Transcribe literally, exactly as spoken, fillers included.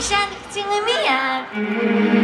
Shan, do you love me?